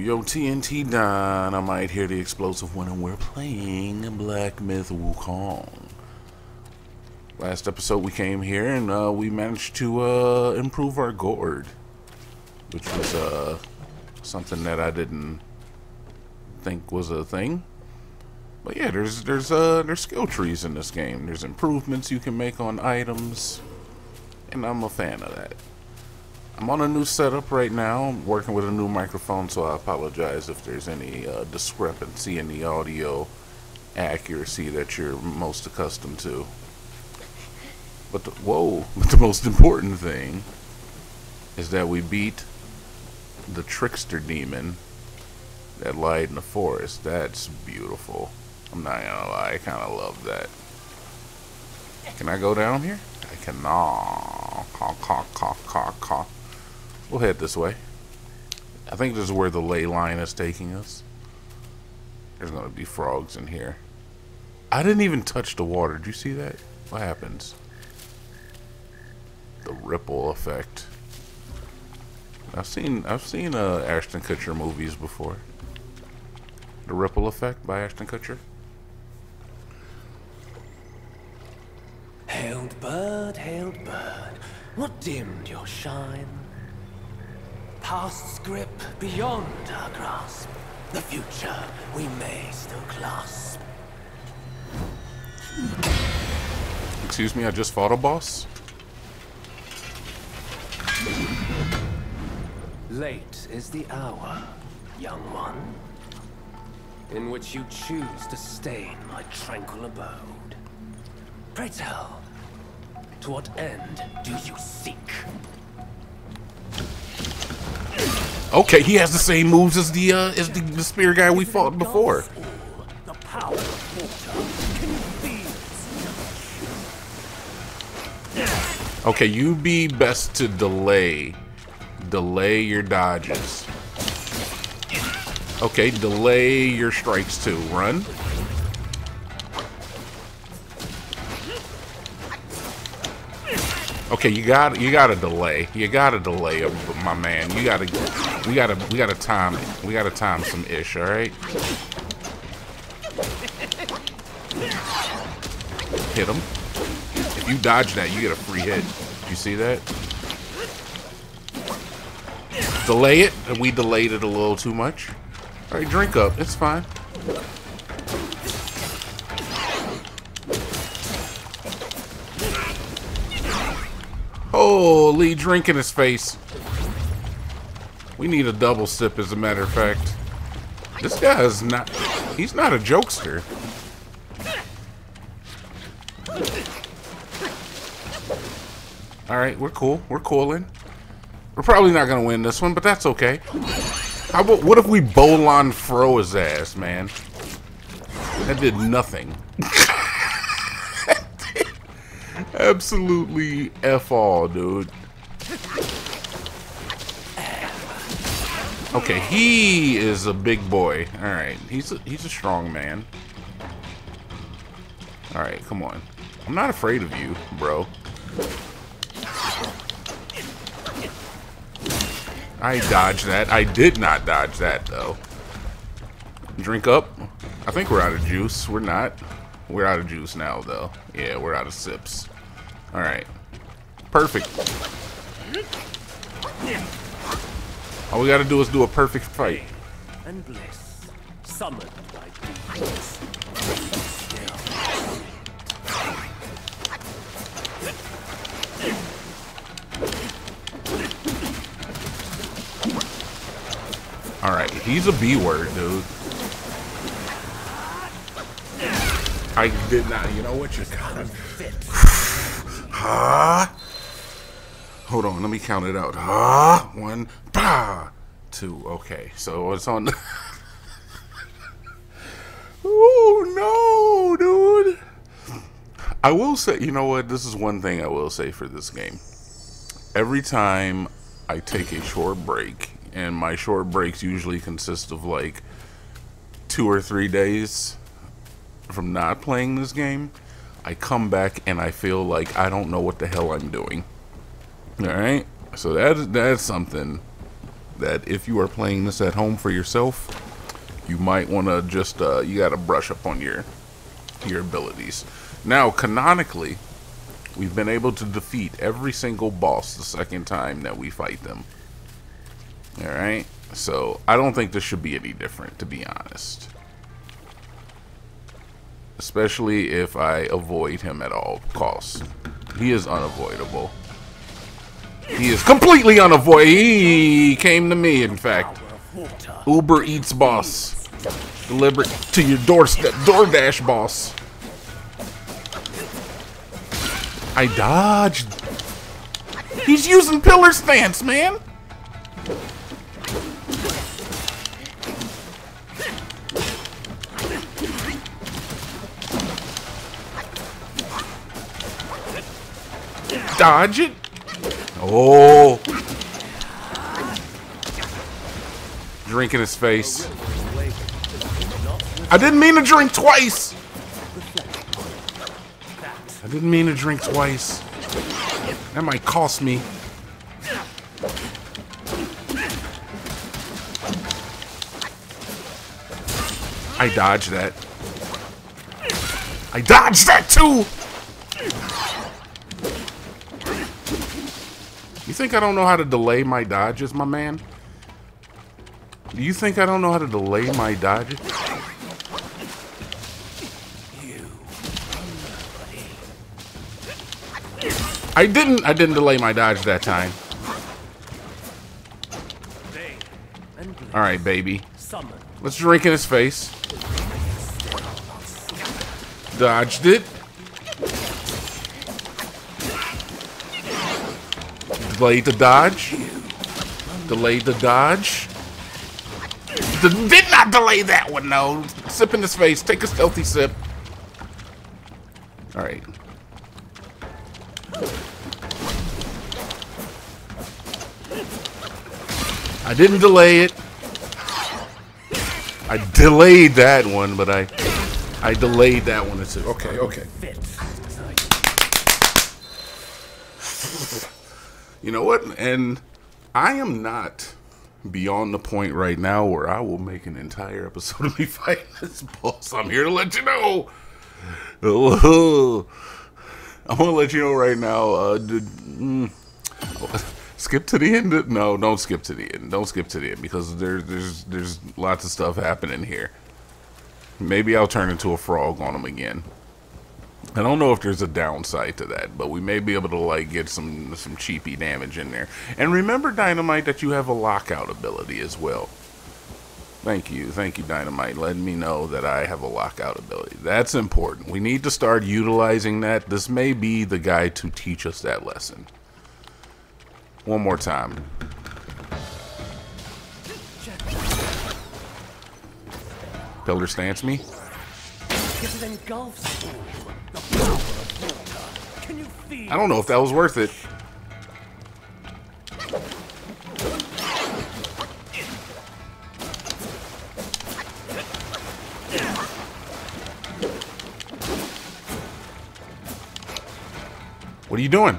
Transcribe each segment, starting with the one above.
Yo, TNT Dynamite here, the explosive one, and we're playing Black Myth: Wukong. Last episode we came here and we managed to improve our gourd, which was something that I didn't think was a thing. But yeah, there's skill trees in this game. There's improvements you can make on items, and I'm a fan of that. I'm on a new setup right now. I'm working with a new microphone, so I apologize if there's any discrepancy in the audio accuracy that you're most accustomed to. But the most important thing is that we beat the trickster demon that lied in the forest. That's beautiful. I'm not gonna lie, I kind of love that. Can I go down here? I cannot. Caw. We'll head this way. I think this is where the ley line is taking us. There's gonna be frogs in here. I didn't even touch the water. Did you see that? What happens? The ripple effect. I've seen Ashton Kutcher movies before. The Ripple Effect by Ashton Kutcher. Hailed bird, what dimmed your shine? Past's grip beyond our grasp, the future we may still clasp. Excuse me, I just fought a boss? Late is the hour, young one, in which you choose to stain my tranquil abode. Pray tell, to what end do you seek? Okay, he has the same moves as the spear guy we fought before. The power of water. Okay, you be best to delay your dodges. Okay, delay your strikes too. Run. Okay, you gotta delay. You gotta delay, my man. We gotta time it. We gotta time some ish. All right. Hit him. If you dodge that, you get a free hit. You see that? Delay it, and we delayed it a little too much. All right, drink up. It's fine. Holy drink in his face. We need a double sip, as a matter of fact. This guy is not... He's not a jokester. All right, we're cool. We're cooling. We're probably not going to win this one, but that's okay. How about, what if we Bolon throw his ass, man? That did nothing. Absolutely F all, dude. Okay, he is a big boy. All right, he's a strong man. All right, come on. I'm not afraid of you, bro. I dodged that. I did not dodge that, though. Drink up. I think we're out of juice. We're not. We're out of juice now, though. Yeah, we're out of sips. All right. Perfect. All we got to do is do a perfect fight. And bliss, summoned by peace. All right, he's a B word, dude. I did not. You know what? You're kind of fit. Huh? Hold on, let me count it out. Huh? 1, 2. Okay, so it's on. Oh no, dude! I will say, you know what? This is one thing I will say for this game. Every time I take a short break, and my short breaks usually consist of like 2 or 3 days from not playing this game, I come back and I feel like I don't know what the hell I'm doing. Alright? So that's something that if you are playing this at home for yourself, you might want to just, you got to brush up on your abilities. Now, canonically, we've been able to defeat every single boss the second time that we fight them. Alright? So, I don't think this should be any different, to be honest. Especially if I avoid him at all costs. He is unavoidable. He is completely unavoidable. He came to me, in fact. Uber Eats boss. Deliver to your doorstep. DoorDash boss. I dodged. He's using pillar stance, man. Dodge it. Oh. Drink in his face. I didn't mean to drink twice. I didn't mean to drink twice. That might cost me. I dodged that. I dodged that too! You think I don't know how to delay my dodges, my man? Do you think I don't know how to delay my dodges? I didn't delay my dodge that time. All right, baby. Let's drink in his face. Dodged it. Delayed the dodge. Delayed the dodge. Did not delay that one, though. Sip in his face. Take a stealthy sip. All right. I didn't delay it. I delayed that one, but I delayed that one. It's okay, okay. You know what? And I am not beyond the point right now where I will make an entire episode of me fighting this boss. I'm here to let you know. I'm gonna let you know right now. Skip to the end. No, don't skip to the end. Don't skip to the end because there's lots of stuff happening here. Maybe I'll turn into a frog on him again. I don't know if there's a downside to that, but we may be able to like get some cheapy damage in there. And remember, Dynamite, that you have a lockout ability as well. Thank you, Dynamite, letting me know that I have a lockout ability. That's important. We need to start utilizing that. This may be the guy to teach us that lesson. One more time. Pillar stance me. I don't know if that was worth it. What are you doing?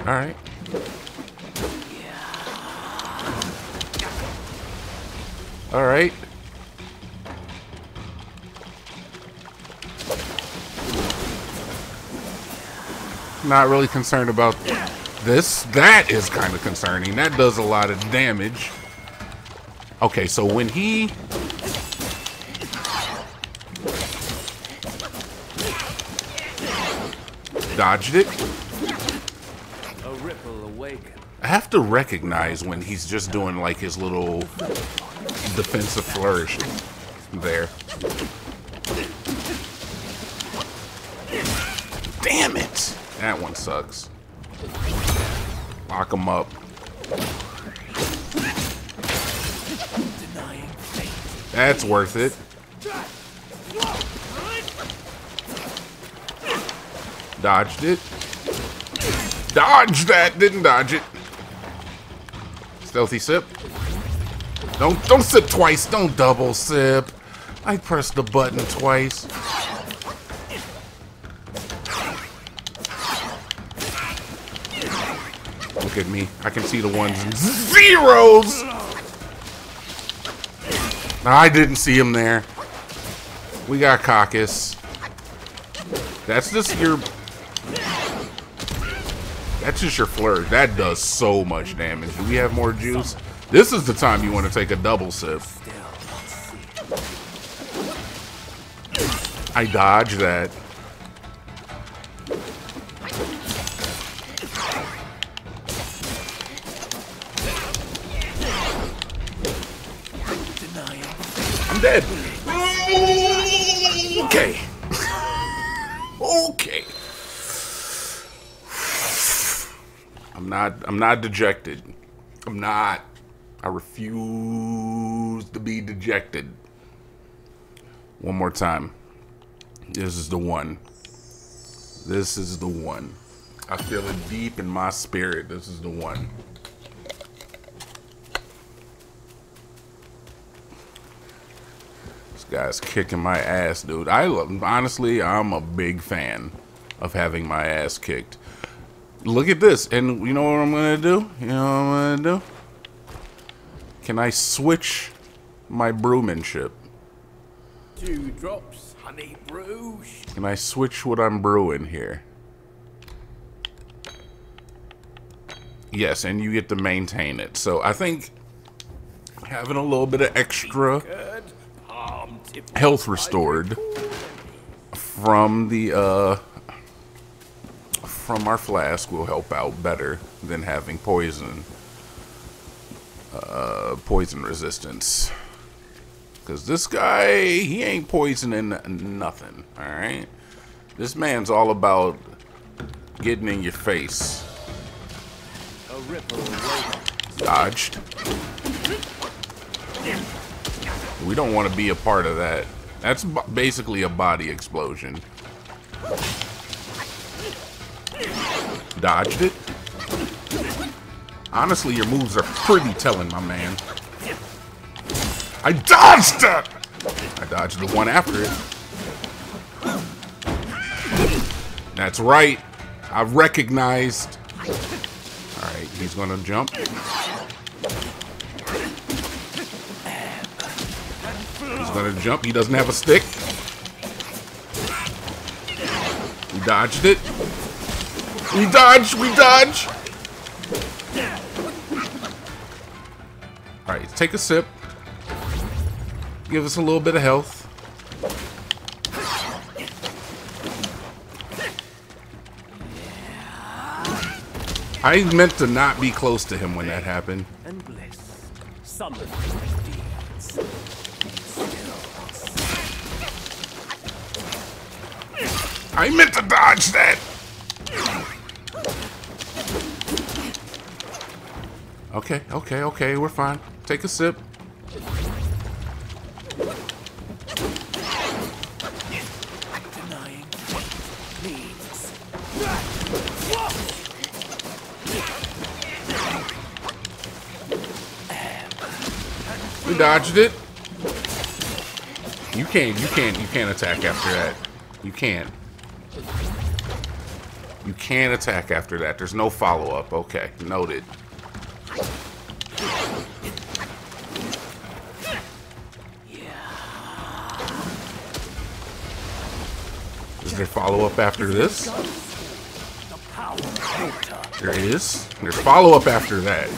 All right. All right. Not really concerned about this. That is kind of concerning. That does a lot of damage. Okay, so when he... dodged it. I have to recognize when he's just doing like his little defensive flourish there. Damn it! That one sucks. Lock him up. That's worth it. Dodged it. Dodged that. Didn't dodge it. Stealthy sip. Don't sip twice. Don't double sip. I pressed the button twice. Look at me. I can see the ones and zeros. Now, I didn't see him there. We got Caucus. That's just your flirt. That does so much damage. Do we have more juice? This is the time you want to take a double sip. I dodge that. I'm dead. Okay. Okay. I'm not dejected. I'm not. I refuse to be dejected. One more time. This is the one. This is the one. I feel it deep in my spirit. This is the one. This guy's kicking my ass, dude. Honestly, I'm a big fan of having my ass kicked. Look at this, and you know what I'm gonna do? You know what I'm gonna do? Can I switch my brewmanship? 2 drops, honey brew. Can I switch what I'm brewing here? Yes, and you get to maintain it. So I think having a little bit of extra health restored from our flask will help out better than having poison. Poison resistance, because this guy, he ain't poisoning nothing. All right, this man's all about getting in your face. Dodged. We don't want to be a part of that. That's basically a body explosion. Dodged it. Honestly, your moves are pretty telling, my man. I dodged it! I dodged the one after it. That's right. I recognized. Alright, he's gonna jump. He's gonna jump. He doesn't have a stick. We dodged it. We dodge! We dodge! Alright, take a sip. Give us a little bit of health. I meant to not be close to him when that happened. I meant to dodge that! Okay, okay, okay, we're fine. Take a sip. We dodged it. You can't attack after that. You can't attack after that. There's no follow-up. Okay, noted. Is there follow-up after this? There is. There's follow-up after that.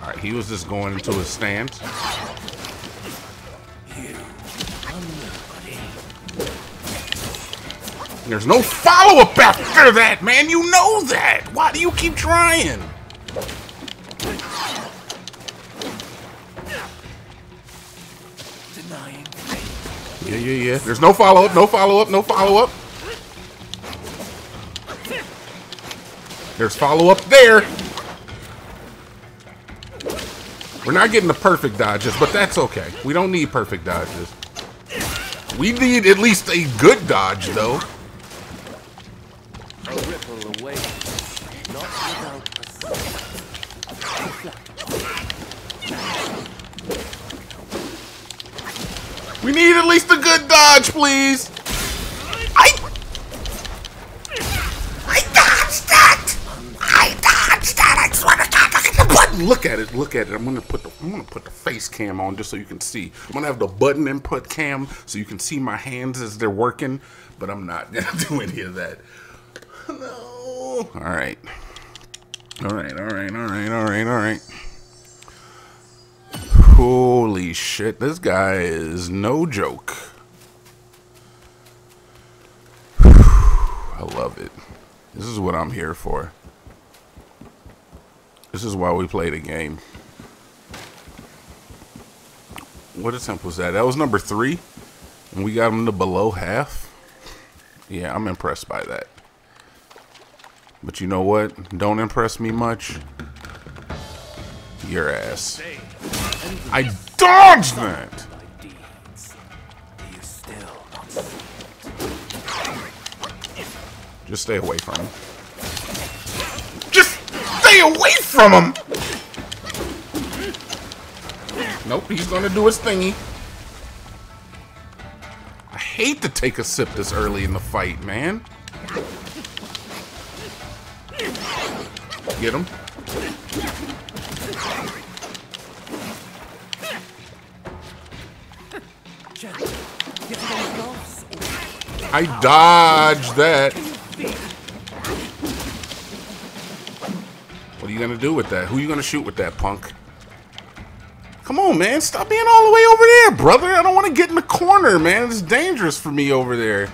Alright, he was just going into his stand. There's no follow-up after that, man. You know that. Why do you keep trying? Yeah. There's no follow-up, no follow-up, no follow-up. There's follow-up there. We're not getting the perfect dodges, but that's okay. We don't need perfect dodges. We need at least a good dodge, though. We need at least a good dodge, please. I dodged that! I dodged that! I swear to God, look at the button! Look at it, look at it. I'm gonna put the face cam on just so you can see. I'm gonna have the button input cam so you can see my hands as they're working, but I'm not gonna do any of that. No. Alright. Alright. Holy shit, this guy is no joke. I love it. This is what I'm here for. This is why we play the game. What attempt was that? That was number 3. And we got him to below half. Yeah, I'm impressed by that. But you know what? Don't impress me much. Your ass. I dodged that! Just stay away from him. Just stay away from him! Nope, he's gonna do his thingy. I hate to take a sip this early in the fight, man. Get him. I dodged that. What are you gonna do with that? Who are you gonna shoot with that, punk? Come on, man. Stop being all the way over there, brother. I don't want to get in the corner, man. It's dangerous for me over there.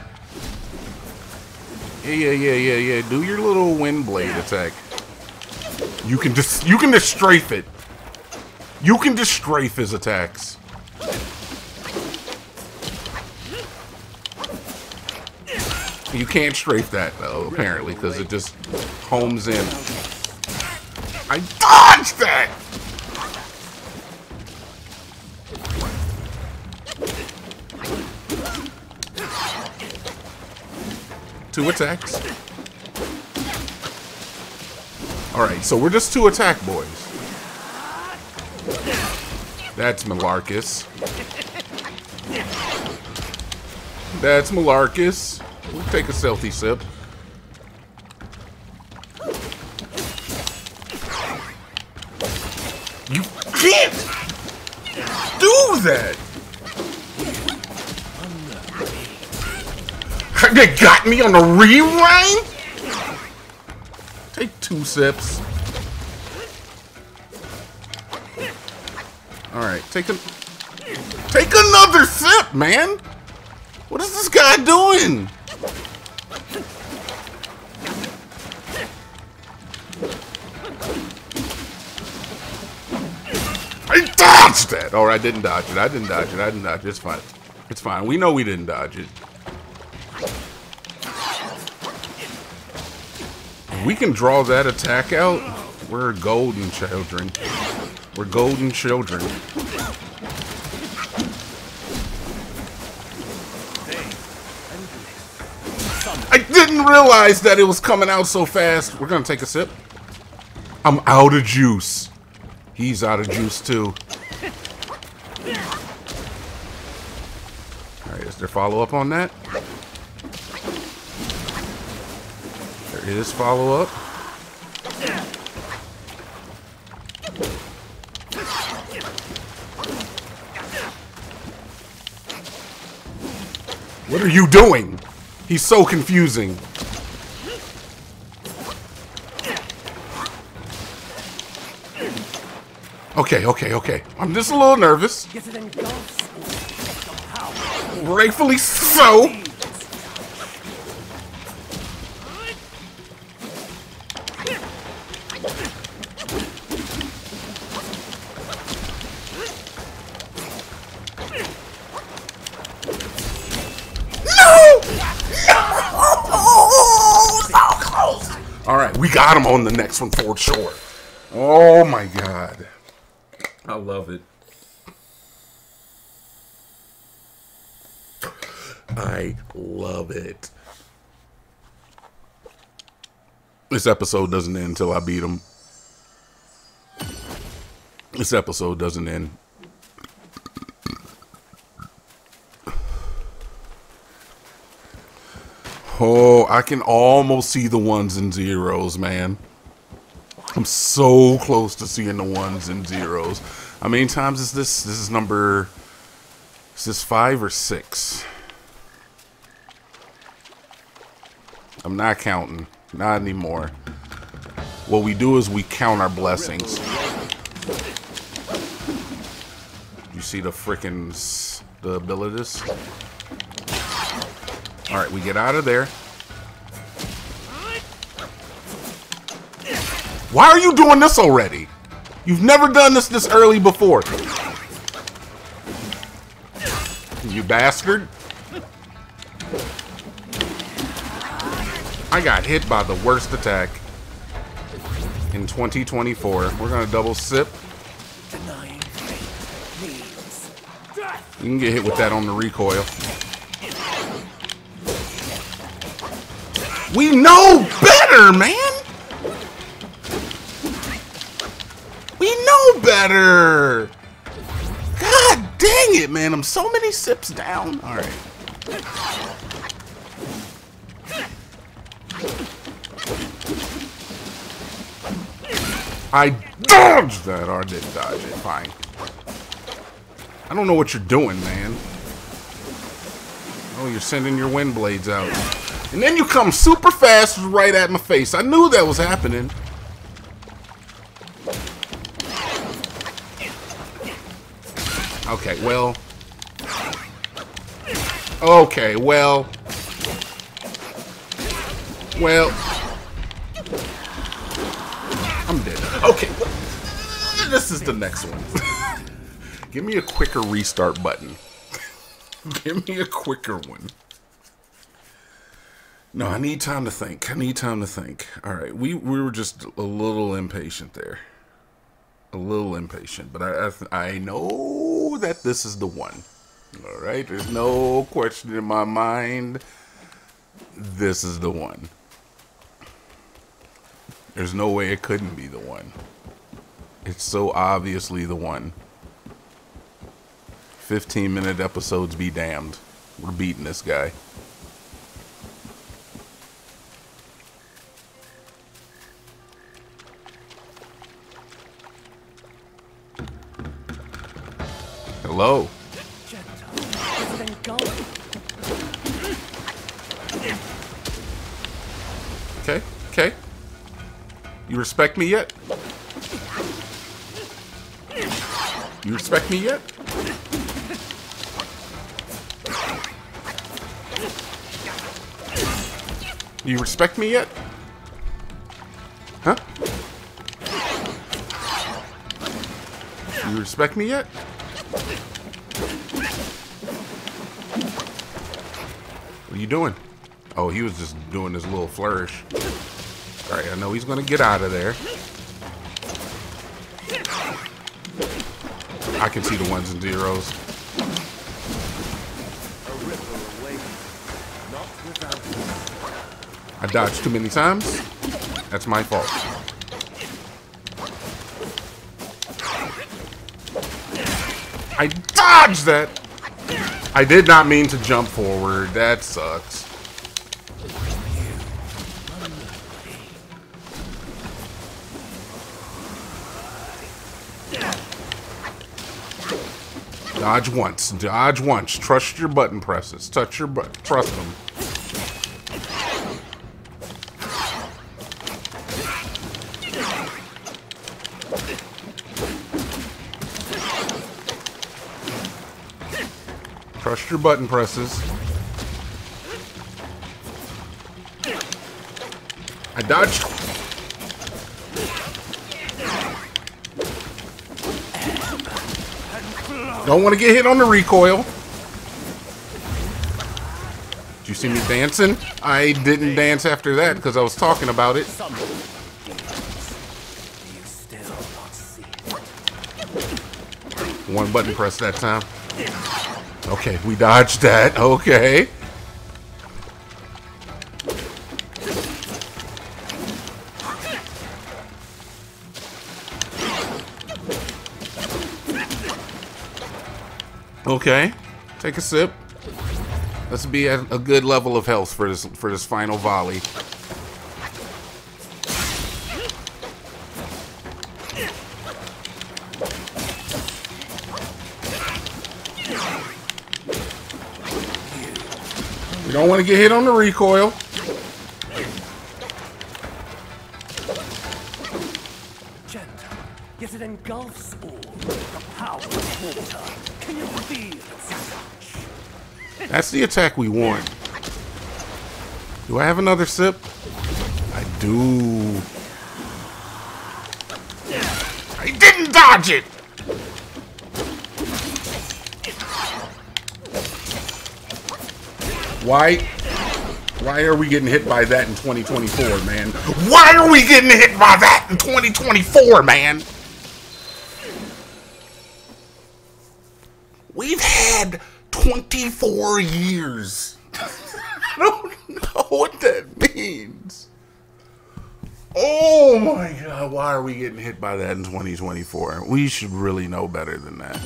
Yeah. Do your little wind blade attack. You can just strafe it. You can just strafe his attacks. You can't strafe that, though, apparently, because it just homes in. I dodged that! Two attacks. Alright, so we're just 2 attack boys. That's Malarcus. That's Malarcus. We'll take a stealthy sip. You can't do that! They got me on the rewind? Take 2 sips. Alright, take another sip, man! What is this guy doing? I dodged that! Or I didn't dodge it. I didn't dodge it. It's fine. It's fine. We know we didn't dodge it. If we can draw that attack out, we're golden children. We're golden children. I didn't realize that it was coming out so fast. We're gonna take a sip. I'm out of juice. He's out of juice too. Alright, is there follow-up on that? There is follow-up. What are you doing? He's so confusing. Okay. I'm just a little nervous. Rightfully so. Alright, we got him on the next one for sure. Oh my god. I love it. I love it. This episode doesn't end until I beat him. This episode doesn't end. Oh, I can almost see the ones and zeros, man. I'm so close to seeing the ones and zeros. How many times is this? This is number... Is this 5 or 6? I'm not counting. Not anymore. What we do is we count our blessings. You see the frickin' the abilities? Alright, we get out of there. Why are you doing this already? You've never done this early before. You bastard. I got hit by the worst attack in 2024. We're gonna double sip. You can get hit with that on the recoil. We know better, man! We know better! God dang it, man. I'm so many sips down. Alright. I dodged that, or I didn't dodge it. Fine. I don't know what you're doing, man. Oh, you're sending your wind blades out. And then you come super fast right at my face. I knew that was happening. Okay, well. Okay, well. Well. I'm dead. Okay, well. This is the next one. Give me a quicker restart button. Give me a quicker one. No, I need time to think. I need time to think. All right, we were just a little impatient there. A little impatient, but I know that this is the one. All right, there's no question in my mind. This is the one. There's no way it couldn't be the one. It's so obviously the one. 15-minute episodes be damned. We're beating this guy. Hello. Okay, okay. You respect me yet? You respect me yet? You respect me yet? Huh? You respect me yet? What are you doing? Oh, he was just doing his little flourish. Alright, I know he's gonna get out of there. I can see the ones and zeros. I dodged too many times. That's my fault. I dodged that! I did not mean to jump forward. That sucks. Dodge once. Dodge once. Trust your button presses. Touch your button. Trust them. Trust your button presses. I dodged. Don't want to get hit on the recoil. Did you see me dancing? I didn't dance after that because I was talking about it. One button press that time. Okay, we dodged that. Okay. Okay. Take a sip. Let's be at a good level of health for this final volley. We don't want to get hit on the recoil. It engulfs all the power of water. Can you feel it? That's the attack we want. Do I have another sip? I do. I didn't dodge it! Why are we getting hit by that in 2024, man? Why are we getting hit by that in 2024, man? We've had 24 years. I don't know what that means. Oh my God, why are we getting hit by that in 2024? We should really know better than that.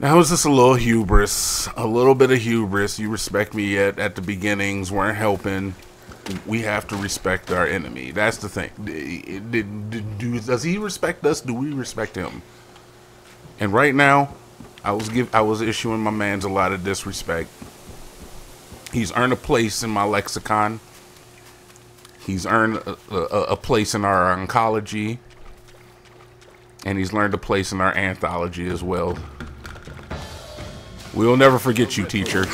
That was just a little hubris, a little bit of hubris. You respect me yet at the beginnings, weren't helping. We have to respect our enemy. That's the thing. Does he respect us? Do we respect him? And right now, I was issuing my man's a lot of disrespect. He's earned a place in my lexicon. He's earned a place in our oncology. And he's learned a place in our anthology as well. We'll never forget you, teacher.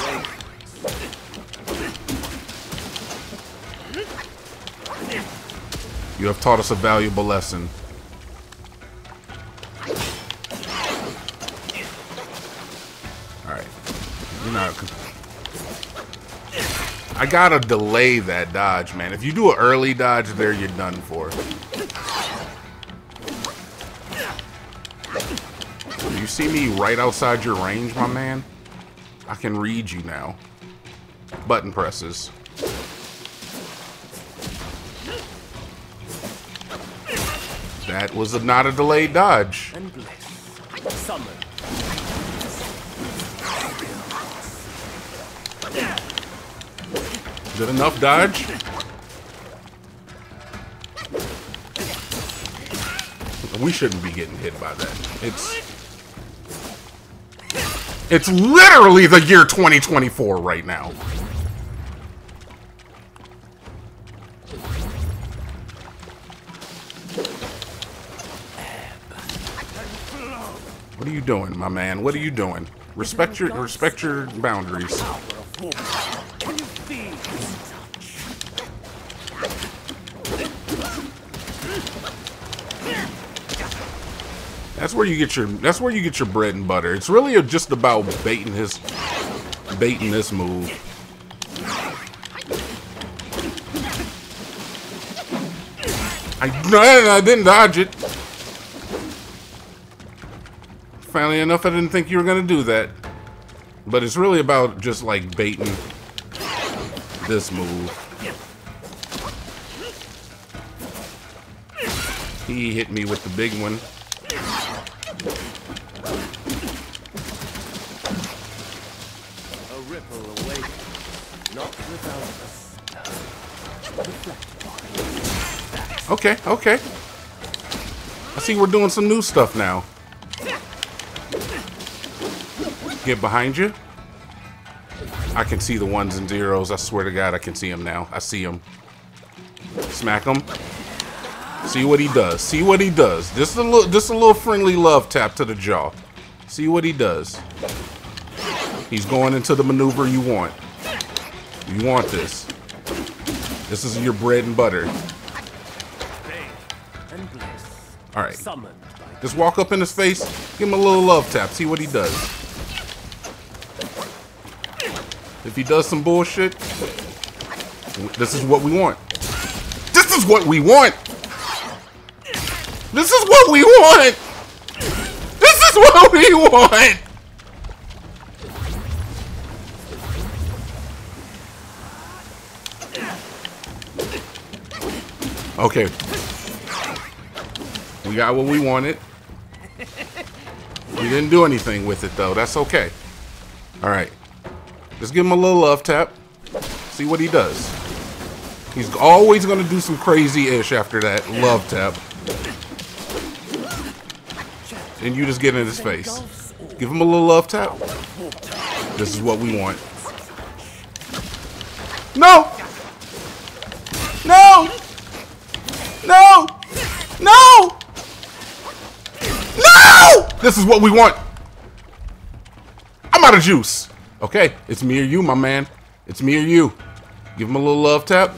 You have taught us a valuable lesson. I gotta delay that dodge, man. If you do an early dodge there, you're done for. You see me right outside your range, my man? I can read you now. Button presses. That was not a delayed dodge. Good enough dodge? We shouldn't be getting hit by that. It's literally the year 2024 right now. What are you doing, my man? What are you doing? Respect your boundaries. That's where you get your bread and butter. It's really just about baiting this move. I didn't dodge it. Funnily enough, I didn't think you were gonna do that. But it's really about just like baiting this move. He hit me with the big one. Okay, okay. I see we're doing some new stuff now. Get behind you. I can see the ones and zeros. I swear to God, I can see him now. I see him. Smack him. See what he does. See what he does. Just a little friendly love tap to the jaw. See what he does. He's going into the maneuver you want. You want this. This is your bread and butter. All right. Just walk up in his face. Give him a little love tap. See what he does. If he does some bullshit, this is what we want. This is what we want. This is what we want. This is what we want. Okay. We got what we wanted. We didn't do anything with it though. That's okay. All right. Just give him a little love tap. See what he does. He's always going to do some crazy-ish after that love tap. And you just get in his face. Give him a little love tap. This is what we want. No! No! No! No! No! This is what we want. I'm out of juice. Okay, it's me or you, my man. It's me or you. Give him a little love tap.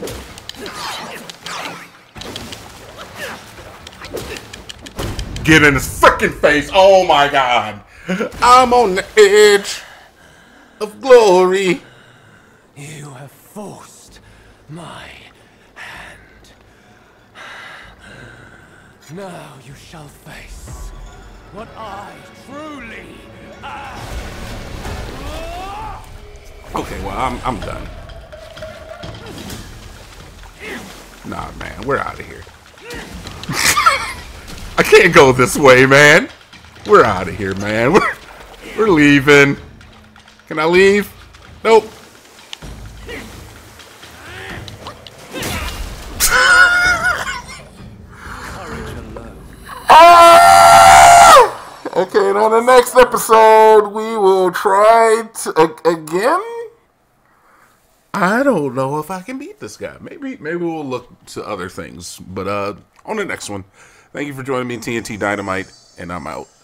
Get in his freaking face. Oh my god. I'm on the edge of glory. You have forced my hand. Now you shall face what I truly am. Okay, well, I'm done. Nah, man, we're out of here. I can't go this way, man. We're out of here, man. We're leaving. Can I leave? Nope. Okay, and on the next episode, we will try to, again. I don't know if I can beat this guy. Maybe we'll look to other things. But on the next one, thank you for joining me in TNT Dynamite, and I'm out.